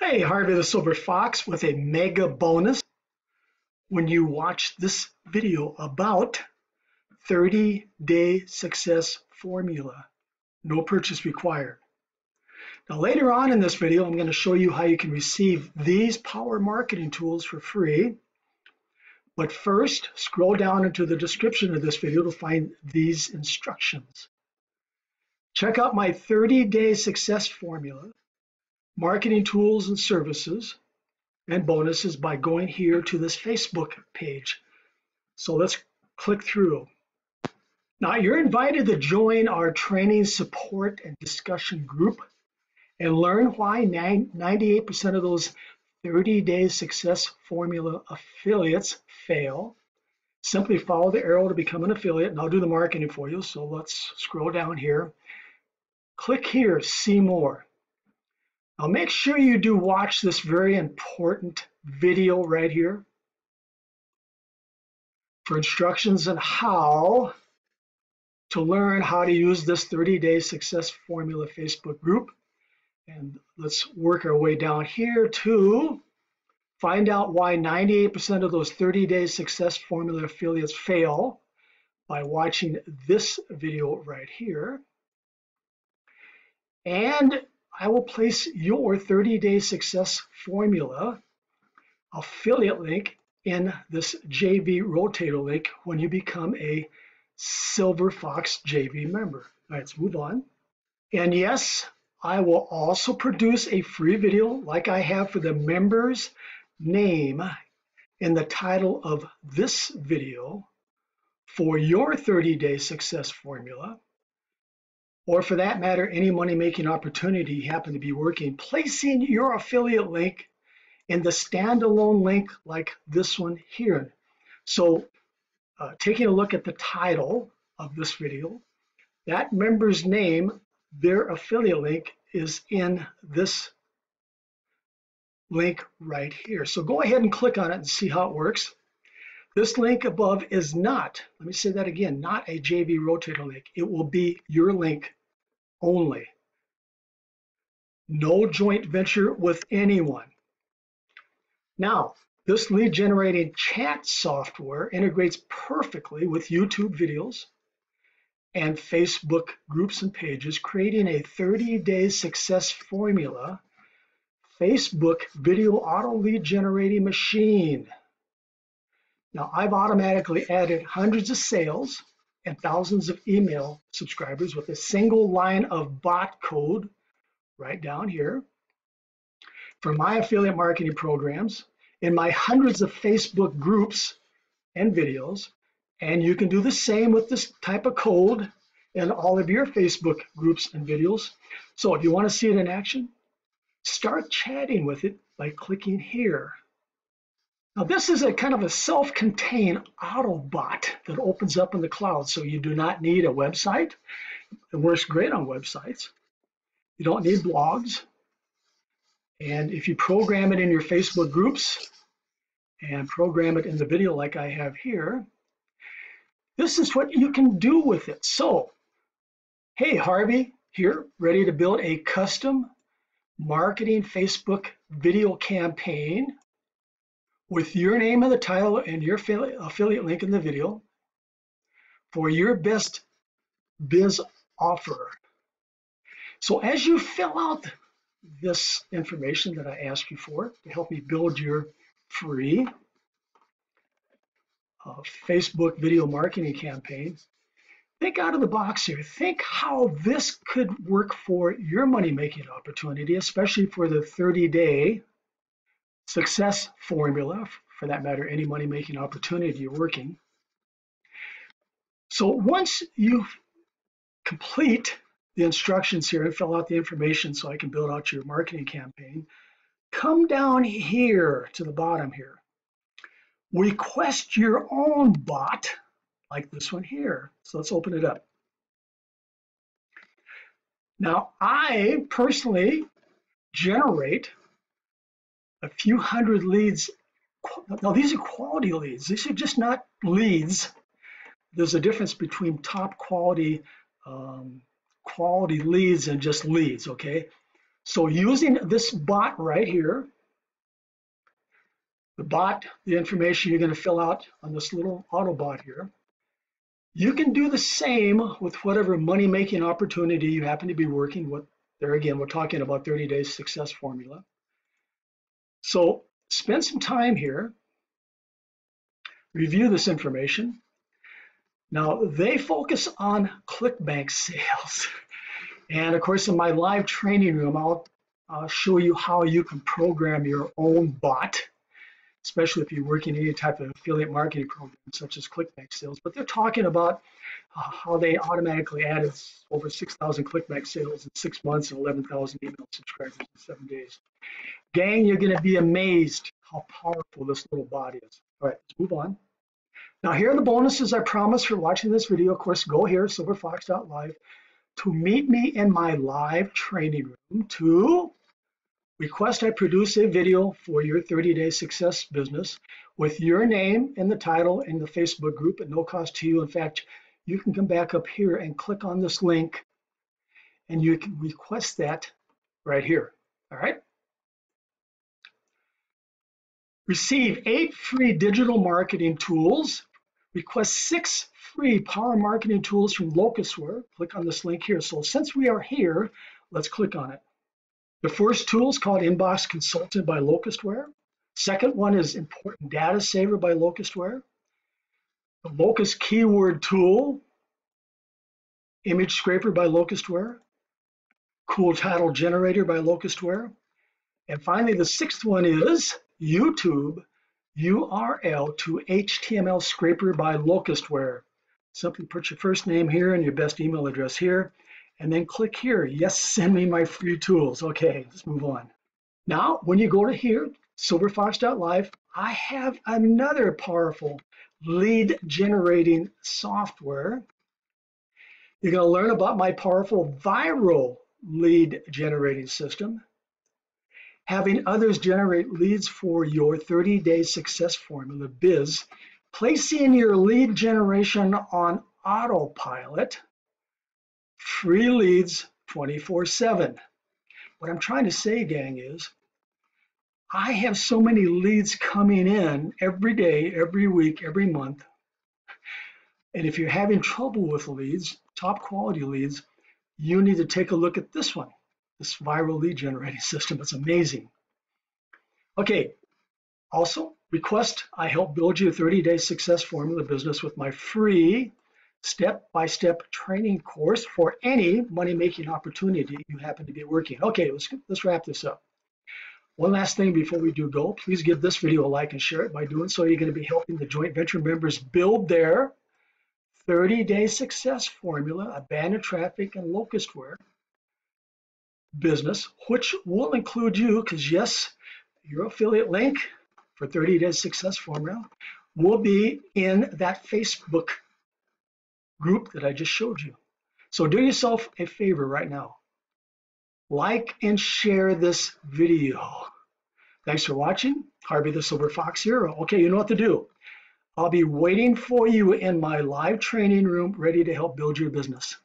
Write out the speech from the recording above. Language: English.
Hey, Harvey the Silver Fox with a mega bonus. When you watch this video about 30-day success formula, no purchase required. Now later on in this video, I'm going to show you how you can receive these power marketing tools for free. But first, scroll down into the description of this video to find these instructions. Check out my 30-day success formula, marketing tools and services, and bonuses by going here to this Facebook page. So let's click through. Now you're invited to join our training, support, and discussion group and learn why 98% of those 30-day success formula affiliates fail. Simply follow the arrow to become an affiliate, and I'll do the marketing for you. So let's scroll down here. Click here, see more. Now make sure you do watch this very important video right here for instructions on how to learn how to use this 30-day success formula Facebook group. And let's work our way down here to find out why 98% of those 30-day success formula affiliates fail by watching this video right here. And I will place your 30-day success formula affiliate link in this JV Rotator link when you become a Silver Fox JV member. All right, let's move on. And yes, I will also produce a free video like I have for the member's name in the title of this video for your 30-day success formula, or for that matter, any money-making opportunity you happen to be working, placing your affiliate link in the standalone link like this one here. So taking a look at the title of this video, that member's name, their affiliate link is in this link right here. So go ahead and click on it and see how it works. This link above is not, let me say that again, not a JV Rotator link. It will be your link only. No joint venture with anyone. Now, this lead generating chat software integrates perfectly with YouTube videos and Facebook groups and pages, creating a 30-day success formula Facebook video auto lead generating machine. Now, I've automatically added hundreds of sales and thousands of email subscribers with a single line of bot code right down here for my affiliate marketing programs in my hundreds of Facebook groups and videos. And you can do the same with this type of code in all of your Facebook groups and videos. So if you want to see it in action, start chatting with it by clicking here. Now this is a kind of a self-contained Autobot that opens up in the cloud, so you do not need a website. It works great on websites. You don't need blogs. And if you program it in your Facebook groups and program it in the video like I have here, this is what you can do with it. So, hey, Harvey here, ready to build a custom marketing Facebook video campaign with your name and the title and your affiliate link in the video for your best biz offer. So as you fill out this information that I asked you for to help me build your free Facebook video marketing campaign, think out of the box here. Think how this could work for your money-making opportunity, especially for the 30-day success formula, for that matter, any money-making opportunity you're working. So once you complete the instructions here and fill out the information so I can build out your marketing campaign, come down here to the bottom here. Request your own bot, like this one here. So let's open it up. Now, I personally generate a few hundred leads. Now, these are quality leads. These are just not leads. There's a difference between top quality leads and just leads, okay? So using this bot right here, the information you're going to fill out on this little Autobot here, you can do the same with whatever money-making opportunity you happen to be working with. There again, we're talking about 30 days success formula. So spend some time here, review this information. Now, they focus on ClickBank sales. And of course, in my live training room, I'll show you how you can program your own bot, especially if you're working in any type of affiliate marketing program, such as ClickBank sales. But they're talking about how they automatically added over 6,000 ClickBank sales in 6 months and 11,000 email subscribers in 7 days. Gang, you're going to be amazed how powerful this little bot is. All right, let's move on. Now, here are the bonuses I promised for watching this video. Of course, go here, SilverFox.Live, to meet me in my live training room to request I produce a video for your 30-day success business with your name and the title in the Facebook group at no cost to you. In fact, you can come back up here and click on this link and you can request that right here. All right. Receive 8 free digital marketing tools. Request 6 free power marketing tools from Locustware. Click on this link here. So since we are here, let's click on it. The first tool is called Inbox Consultant by Locustware. Second one is Important Data Saver by Locustware. The Locust Keyword Tool, Image Scraper by Locustware. Cool Title Generator by Locustware. And finally, the 6th one is YouTube URL to HTML Scraper by Locustware. Simply put your first name here and your best email address here. And then click here, yes, send me my free tools. Okay, let's move on. Now, when you go to here, SilverFox.Live, I have another powerful lead generating software. You're gonna learn about my powerful viral lead generating system, having others generate leads for your 30-day success formula biz, placing your lead generation on autopilot, free leads 24/7. What I'm trying to say, gang, is I have so many leads coming in every day, every week, every month. And if you're having trouble with leads, top quality leads, you need to take a look at this one, this viral lead generating system. It's amazing. Okay, also request I help build you a 30-day success formula business with my free step-by-step training course for any money-making opportunity you happen to be working. Okay, let's wrap this up. One last thing before we do go, please give this video a like and share it. By doing so, you're going to be helping the joint venture members build their 30-day success formula, abandoned traffic, and Locustware business, which will include you, because yes, your affiliate link for 30-day success formula will be in that Facebook group that I just showed you. So do yourself a favor right now. Like and share this video. Thanks for watching. Harvey the Silver Fox here. Okay, you know what to do. I'll be waiting for you in my live training room, ready to help build your business.